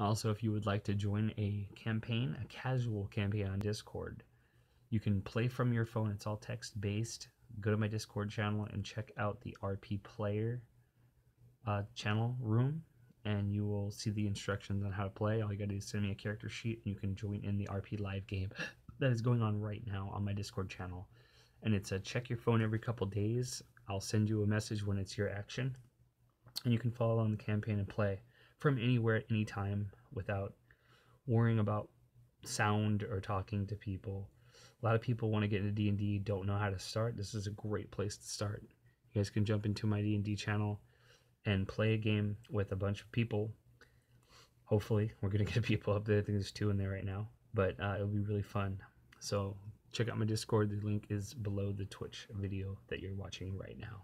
Also, if you would like to join a campaign, a casual campaign on Discord, you can play from your phone. It's all text-based. Go to my Discord channel and check out the RP Player channel room, and you will see the instructions on how to play. All you gotta do is send me a character sheet, and you can join in the RP live game that is going on right now on my Discord channel. And it's a check your phone every couple days. I'll send you a message when it's your action, and you can follow along the campaign and play from anywhere at any time without worrying about sound or talking to people. A lot of people want to get into D&D, don't know how to start. This is a great place to start. You guys can jump into my D&D channel and play a game with a bunch of people. Hopefully, we're going to get people up there. I think there's 2 in there right now, but it'll be really fun. So check out my Discord. The link is below the Twitch video that you're watching right now.